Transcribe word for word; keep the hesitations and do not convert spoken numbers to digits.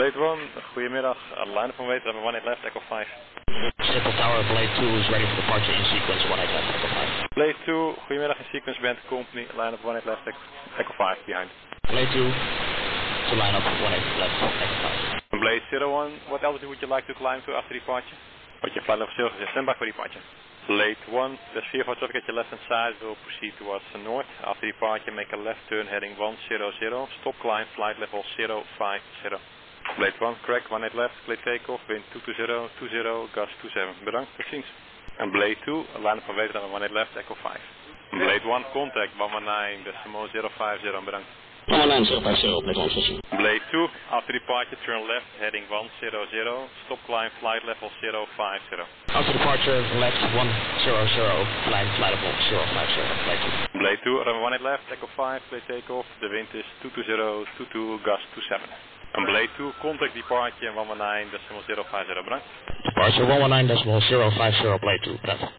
Blade one, goedemiddag. Line van Weter, number one eight left, Echo five. Central Tower, Blade two is ready for departure in sequence, one eight left, Echo five. Blade two, goedemiddag, in sequence, Band Company, line up one eight left, Echo five, behind. Blade two, to line up one eight left, Echo five. Blade zero one, what altitude would you like to climb to after departure? What your flight level zero is, stand by for departure. Blade one, there's veervoud traffic at your left hand side, will proceed towards the north. After departure, make a left turn heading one zero zero, stop climb, flight level zero five zero. Blade one, correct, one eight left, clear takeoff, wind two two zero, two zero, gust two seven. Bedankt, tot ziens. En Blade two, line van Weter, one eight left, Echo five. Blade one, contact, one one nine decimal zero five zero, bedankt. one one nine zero five zero, Blade one, station. Blade two, after departure, turn left, heading one zero zero, stop climb, flight level zero five zero. After departure, left one zero zero, climb, flight level zero five zero, Blade two. Blade two, runway one eight left, Echo five, play takeoff, the wind is two two zero, two two, gust two seven. And Blade two, contact departure one one nine decimal zero five zero, bedankt. Departure one one nine decimal zero five zero, Blade two, bedankt.